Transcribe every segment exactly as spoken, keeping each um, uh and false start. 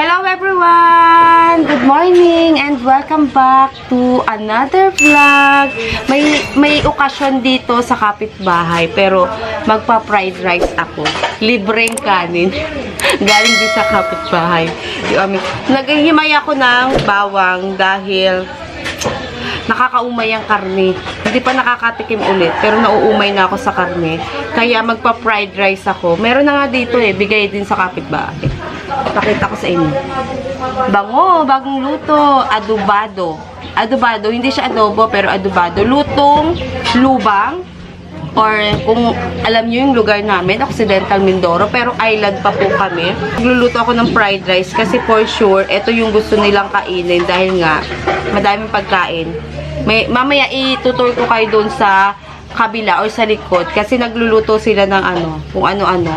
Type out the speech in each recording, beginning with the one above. Hello everyone! Good morning and welcome back to another vlog. May, may okasyon dito sa kapitbahay pero magpa-fried rice ako. Libreng kanin. Galing din sa kapitbahay. Naghihimay ako ng bawang dahil nakakaumay ang karne. Hindi pa nakakatikim ulit pero nauumay na ako sa karne. Kaya magpa-fried rice ako. Meron na nga dito eh. Bigay din sa kapitbahay. Pakita ko sa inyo. Bango, bagong luto, adobado. Adobado, hindi siya adobo pero adobado. Lutong lubang or kung alam niyo yung lugar namin, Occidental Mindoro, pero island pa po kami. Nagluluto ako ng fried rice kasi for sure, ito yung gusto nilang kainin dahil nga madaming pagkain. May mamaya itutur ko kayo doon sa kabila o sa likod kasi nagluluto sila ng ano, kung ano-ano.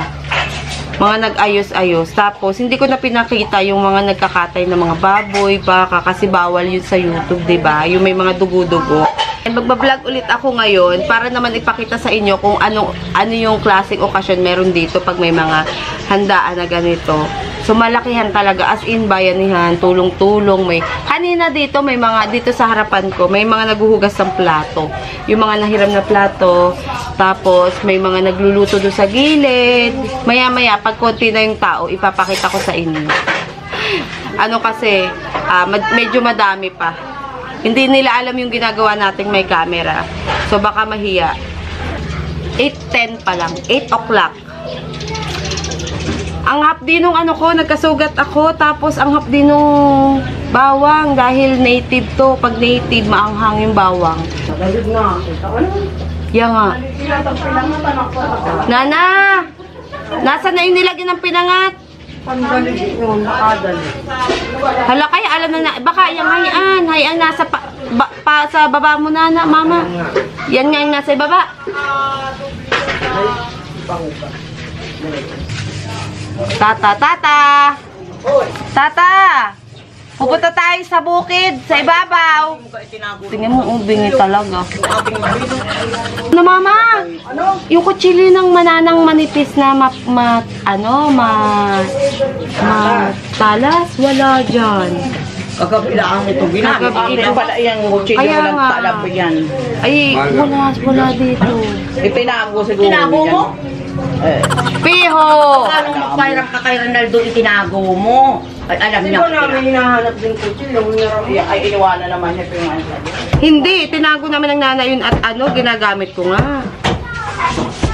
Mga nag-ayos-ayos. Tapos, hindi ko na pinakita yung mga nagkakatay ng mga baboy, baka, kasi bawal yun sa YouTube, diba? Yung may mga dugo-dugo. Magbablog ulit ako ngayon para naman ipakita sa inyo kung ano, ano yung classic occasion meron dito pag may mga handaan na ganito. So, malakihan talaga. As in, bayanihan, tulong-tulong. May kanina dito, may mga, dito sa harapan ko, may mga naghuhugas ng plato. Yung mga nahiram na plato. Tapos, may mga nagluluto doon sa gilid. Maya-maya, pag konti na yung tao, ipapakita ko sa inyo. Ano kasi, uh, medyo madami pa. Hindi nila alam yung ginagawa nating may camera. So, baka mahiya. eight ten pa lang. eight o'clock. Ang hapdi nung ano ko, nagkasugat ako, tapos ang hapdi nung bawang, dahil native to, pag native, maanghang yung bawang. Yan nga. Nana! Nasa na yung nilagyan ng pinangat? Hala kaya, alam na na, baka yung hayaan, hayaan nasa pa, ba, pa sa baba mo nana, mama. Yan nga yung nasa baba. Tata, tata! Tata! Pupunta tayo sa bukid, sa ibabaw. Tingnan mo, ubingi talaga. Ano, mama? Yung kutsili ng mananang manipis na ma... ma ano, ma... ma... talas? Wala dyan. Kagabilaan ito. Ginagabi ito pala yan. Kutsili mo lang talab yan. Ay, wala, wala dito. Itinago siguro. Itinago mo? Eh. Piho! Anong makailang kakailang naldo itinago mo? Ay, alam niya. Hindi ko namin hinahanap din ko siya. Ay, iniwanan naman niya yung nanay. Hindi, tinago naman ng nanay yun at ano, ginagamit ko nga.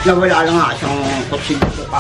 Nawala lang nga siyang kutsilyo ko pa.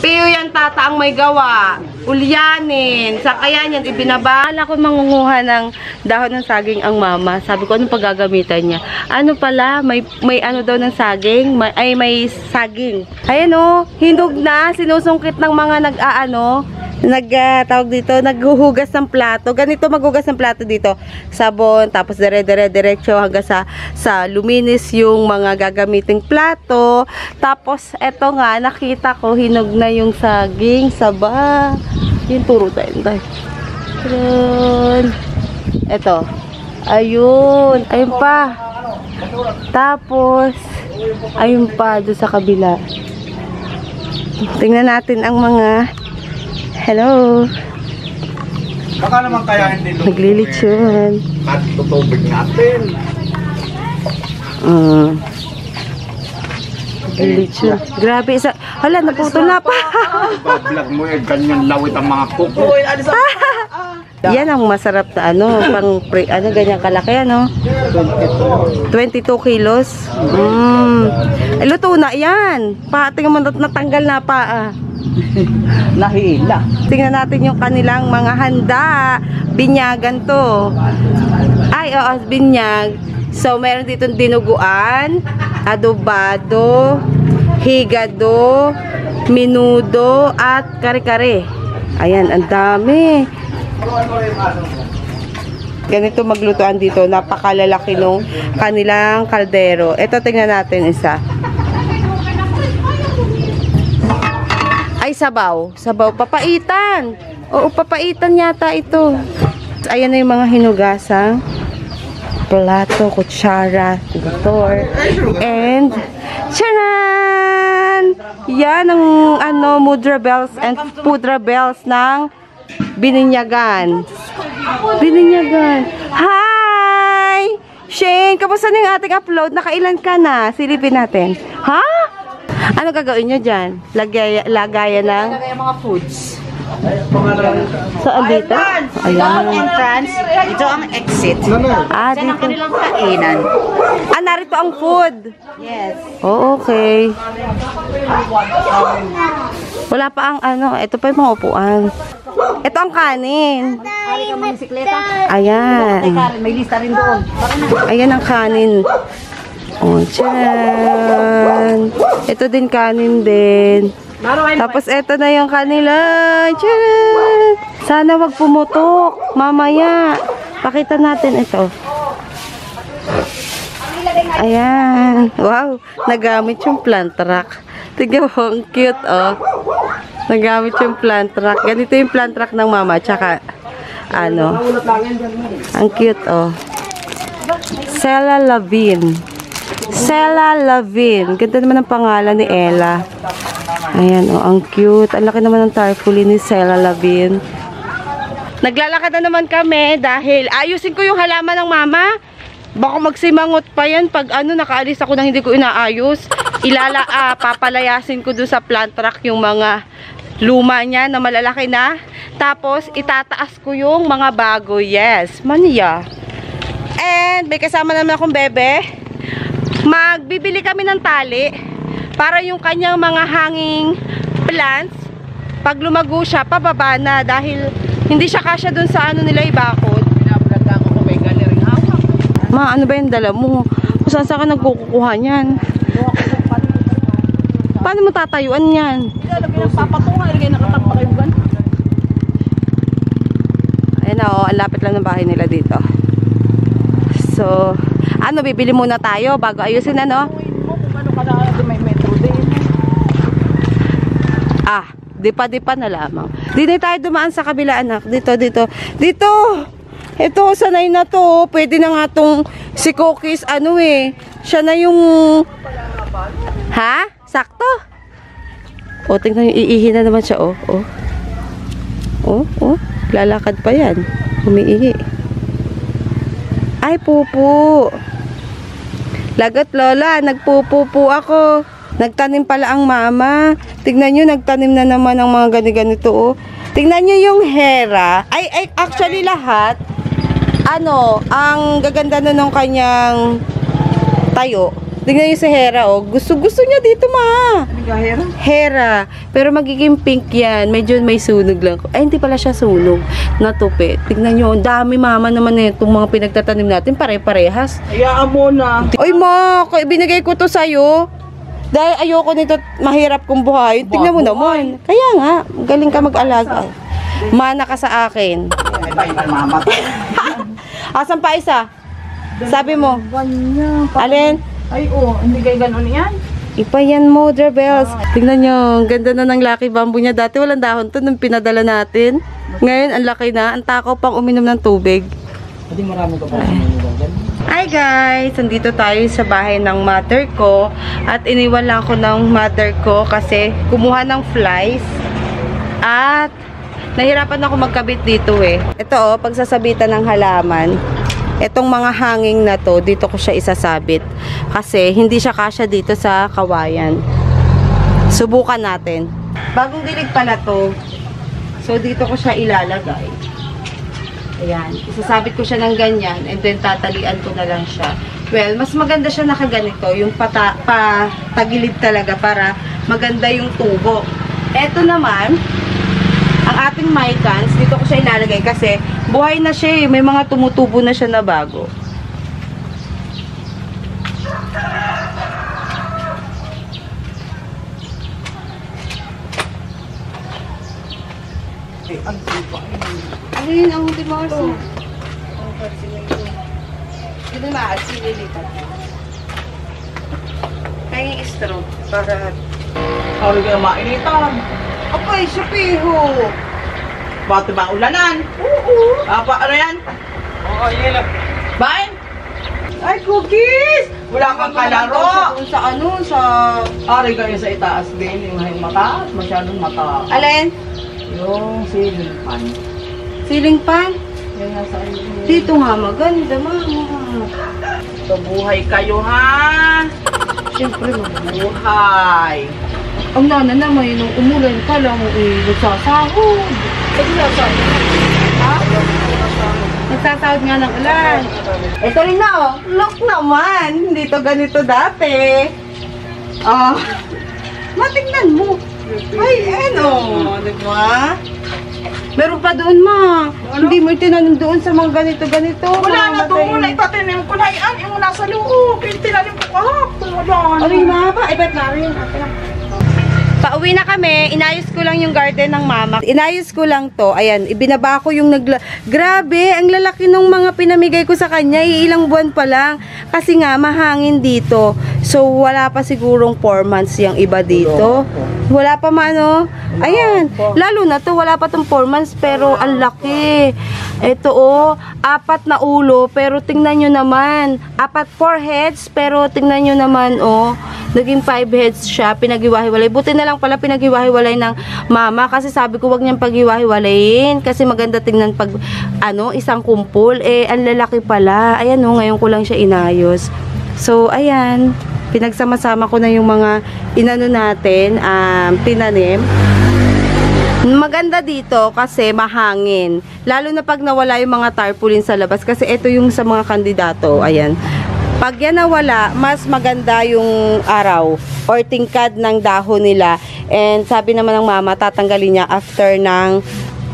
Piho yan, tata, ang may gawa. Ulyanin. Sa kaya niyan, ibinabala ko mangunguha ng dahon ng saging ang mama. Sabi ko, anong paggagamitan niya? Ano pala, may, may ano daw ng saging? May, ay, may saging. Ayan o, hinog na, sinusungkit ng mga nag-aano, nagtawag uh, dito, naghuhugas ng plato. Ganito maghugas ng plato dito. Sabon, tapos dere-dere-derecho hanggang sa, sa luminis yung mga gagamiting plato. Tapos, eto nga, nakita ko, hinog na yung saging, saba. Yun, turo tayo. Ayun. Eto. Ayun. Ayun pa. Tapos, ayun pa, doon sa kabila. Tingnan natin ang mga... Hello. Baka naman kaya hindi luto. Naglilitsyon. At tutubig natin. Uh. Delicious. Grabe isa. Hala, naputol na pa. Pag-vlog mo eh, ganyan lawit ang mga kuko. Yan ang masarap na ano, pang pre, ano, ganyan kalaki ano. twenty-two kilos. Mm. Eh, luto na yan. Patingin mo natanggal na pa ah. Nahila. Tingnan natin yung kanilang mga handa. Binyagan to. Ay, oo, oh, binyag. So, meron dito dinuguan, adobado, higado, minudo, at kare-kare. Ayan, ang dami. Ganito maglutoan dito. Napakalalaki nung kanilang kaldero. Ito, tingnan natin isa. Ay, sabaw. Sabaw. Papaitan. Oo, papaitan yata ito. Ayan na yung mga hinugasang plato, kutsara, tutor, and charan! Yan ang ano, mudra bells and pudra bells ng Bininyagan. Bininyagan. Hi! Shane, kamusta na yung ating upload? Nakailan ka na? Silipin natin. Ha? Ano gagawin nyo dyan? Lagay, lagayan ng? Lagay mga foods. Saan dito? Ito ang entrance, ito ang exit. Ah, dito. Saan ang kanilang kainan. Ah, narito ang food. Yes. Oh, okay. Wala pa ang ano, ito pa yung mga upuan. Ito ang kanin. Ayan. May lista rin doon. Ayan ang kanin. O, tiyan. Ito din kanin din. Tapos ito na yung kanila. Tiyan. Sana wag pumutok. Mamaya. Pakita natin ito. Ayan. Wow. Nagamit yung plant rack. Tignan mo, ang cute oh. Nagamit yung plant rack. Ganito yung plant rack ng mama. Tsaka ano. Ang cute oh. Sheila Lavin. Sheila Lavin. Ganda naman ang pangalan ni Ella. Ayan, oh, ang cute. Ang laki naman ng tarpaulin ni Sheila Lavin. Naglalakad na naman kami dahil ayusin ko yung halaman ng mama. Baka magsimangot pa yan pag ano, nakaalis ako nang hindi ko inaayos. Ilala, ah, papalayasin ko doon sa plant rack yung mga luma niya na malalaki na. Tapos, itataas ko yung mga bago. Yes, mania. And, may kasama naman akong bebe. Magbibili kami ng tali para yung kanyang mga hanging plants pag lumago siya, pababa na dahil hindi siya kasya dun sa ano nila ibakod. Pinablog ako kung may galerin hawak. Ma, ano ba yung dala mo? Kung saan saan ka nagkukukuha niyan? Paano mo tatayuan yan? Hindi alam yung papatungan, nalagay nakatakpakayugan. Ayan na o, ang lapit lang ng bahay nila dito. So, ano, bibili muna tayo bago ayusin ano? Ah, di pa di pa na lamang. Di na tayo dumaan sa kabila anak. Dito, dito. Dito! Ito, sanay na to. Pwede na nga tong si Cookies, ano eh. Siya na yung... Ha? Sakto? O, tingnan yung iihi na naman siya, oh. Oh, oh, oh. Lalakad pa yan. Umiihi. Ay, pupu. Lagot lola, nagpupupu ako. Nagtanim pala ang mama. Tignan nyo, nagtanim na naman ang mga gani-ganito oh. Tignan nyo yung Hera. Ay, ay, actually lahat. Ano, ang gaganda na ng kanyang tayo. Tignan nyo si Hera oh. Gusto-gusto niya dito ma. Ano yung Hera? Hera. Pero magiging pink yan. Medyo may sunog lang. Ay, hindi pala siya sunog. Natupi. Tignan nyo. Ang dami mama naman eh. Itong mga pinagtatanim natin. Pare-parehas. Hayaan mo na. Oy ma, binigay ko to sa'yo. Dahil ayoko nito, mahirap kong buhay. Tignan mo naman. Kaya nga, galing ka mag-alaga. Mana ka sa akin. Asan pa isa? Sabi mo. Alin? Ay oh, hindi kayo ganun yan. Ipayan mo, Drabels. Tignan nyo, ang ganda na ng Lucky Bamboo niya. Dati walang dahon to nung pinadala natin. Ngayon, ang laki na. Ang takaw pang uminom ng tubig. Pwede marami ka pa. Hi guys! Nandito tayo sa bahay ng mother ko. At iniwan lang ko ng mother ko kasi kumuha ng flies. At nahirapan ako magkabit dito eh. Ito oh, pagsasabitan ng halaman. Itong mga hanging na to, dito ko siya isasabit. Kasi hindi siya kasya dito sa kawayan. Subukan natin. Bagong dilig pala to. So, dito ko siya ilalagay. Ayan. Isasabit ko siya ng ganyan and then tatalian ko na lang siya. Well, mas maganda siya nakaganito. Yung pata, patagilid talaga para maganda yung tubo. Eto naman, ang ating mycans, dito ko siya ilalagay kasi buhay na siya eh. May mga tumutubo na siya na bago. Ano yun ang hindi mo kasi? Hindi maas, sinilipat. Kaya yung istro, para... Kawag ka na mainitan. Apay, sipiho. Ba't ba ulanan? Oo. Apa, ano yan? Oo, yelo. Bain? Ay, cookies! Wala kang kalaro! Sa ano, sa... Ari kayo sa itaas din, yung mataas, masyadong mataas. Alin? Yung silipan. Ceiling fan? Dito nga maganda, mama. Mabuhay kayo, ha? Siyempre, mabuhay. Ang nana naman, nung umulan ka lang, nagsasahod. Nagsasahod nga ng ulan. Ito rin na, oh. Look naman. Hindi to ganito dati. Oh. Matignan mo. Ay, ano. Diba? Meron pa doon, ma. Ano? Hindi mo itinanim doon sa mga ganito-ganito. Wala na doon. Itatanim ko na yan. Yung nasa loob. Itinanim ko kahapon. Wala na. Ano yung mama? Ay, ba't namin? Pauwi na kami. Inayos ko lang yung garden ng mama. Inayos ko lang to. Ayan. Ibinaba ko yung nagla... Grabe. Ang lalaki ng mga pinamigay ko sa kanya. Ilang buwan pa lang. Kasi nga, mahangin dito. So, wala pa sigurong four months yung iba dito. Wala pa man, no? Ayan. Lalo na to. Wala pa tong four months. Pero, ang laki. Ito, oh. Apat na ulo. Pero, tingnan nyo naman. Apat four heads. Pero, tingnan nyo naman, oh. Naging five heads siya. Pinaghiwa-hiwalay. Buti na lang pala pinaghiwa-hiwalay ng mama. Kasi sabi ko, wag niyang paghiwa-hiwalayin. Kasi maganda tingnan pag, ano, isang kumpol. Eh, ang lalaki pala. Ayan, oh. Ngayon ko lang siya inayos. So, ayan. Pinagsama-sama ko na yung mga inano natin, um, tinanim. Maganda dito kasi mahangin. Lalo na pag nawala yung mga tarpaulin sa labas. Kasi ito yung sa mga kandidato. Ayan. Pag yan nawala, mas maganda yung araw or tingkad ng dahon nila. And sabi naman ng mama, tatanggalin niya after ng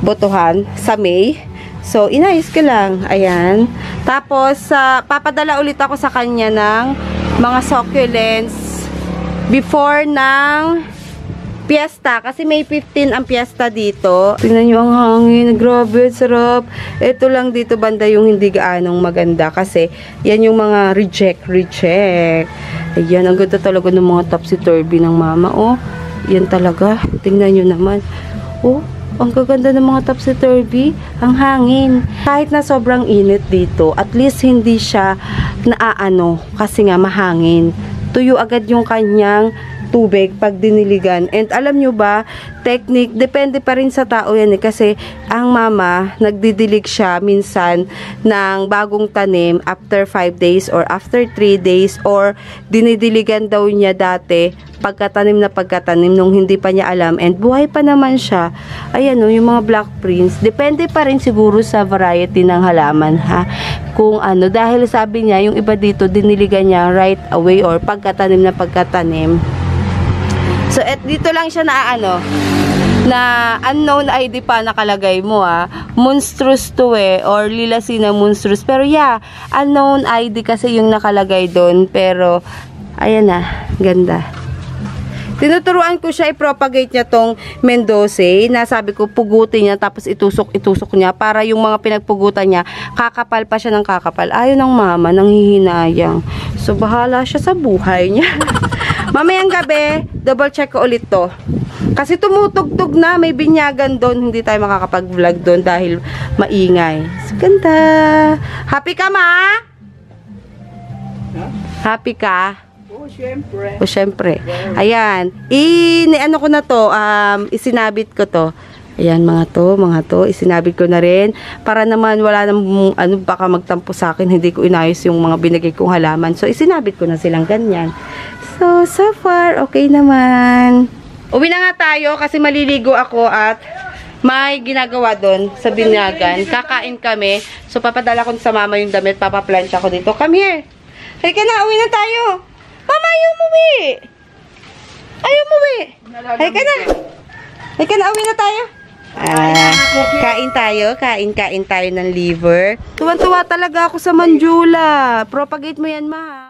botohan sa May. So, inayos ko lang. Ayan. Tapos, uh, papadala ulit ako sa kanya ng mga succulents before ng piyesta, kasi May fifteen ang piyesta dito. Tingnan nyo ang hangin. Grabe, sarap. Ito lang dito banda yung hindi gaanong maganda kasi yan yung mga reject, reject. Ayan, ang ganda talaga ng mga Topsy Turvy ng mama, oh. Yan talaga. Tingnan nyo naman. Oh, ang gaganda ng mga Topsy Turvy. Ang hangin. Kahit na sobrang init dito, at least hindi siya naaano kasi nga mahangin. Tuyo agad yung kanyang tubig pag diniligan. And alam nyo ba, technique, depende pa rin sa tao yan eh. Kasi ang mama, nagdidilig siya minsan ng bagong tanim after five days or after three days, or dinidiligan daw niya dati pagkatanim na pagkatanim nung hindi pa niya alam. And buhay pa naman siya. Ayan o, yung mga Black Prince. Depende pa rin siguro sa variety ng halaman, ha? Kung ano, dahil sabi niya, yung iba dito, diniligan niya right away or pagkatanim na pagkatanim. So, et, dito lang siya na, ano, na unknown I D pa nakalagay mo, ah. Monstrous to, eh, or Lilacina Monstrous. Pero, yeah, unknown I D kasi yung nakalagay doon. Pero, ayan na, ganda. Tinuturuan ko siya i-propagate niya tong Mendoza. Nasabi ko, pugutin niya, tapos itusok-itusok niya para yung mga pinagpugutan niya, kakapal pa siya ng kakapal. Ayaw ng mama, nanghihinayang. So, bahala siya sa buhay niya. Mamayang gabi, double check ko ulit to. Kasi tumutugtog na, may binyagan doon. Hindi tayo makakapag-vlog doon dahil maingay. So, ganda. Happy ka, ma? Huh? Happy ka? Oo, oh, syempre. Oo, oh, syempre. Ayan. I, ano ko na to, um, isinabit ko to. Ayan, mga to, mga to. Isinabit ko na rin. Para naman wala nang, ano, baka magtampo sa akin. Hindi ko inayos yung mga binigay kong halaman. So, isinabit ko na silang ganyan. So, so far, okay naman. Uwi na nga tayo kasi maliligo ako at may ginagawa doon sa binyagan. Kakain kami. So, papadala ko sa mama yung damit. Papaplansya ko dito. Come here. Halika na, uwi na tayo. Mama, ayaw umuwi. Ayaw umuwi. Halika na. Halika na, uwi na tayo. Ah, kain tayo, kain, kain tayo ng liver. Tuwan-tuwa talaga ako sa manjula. Propagate mo yan, ma.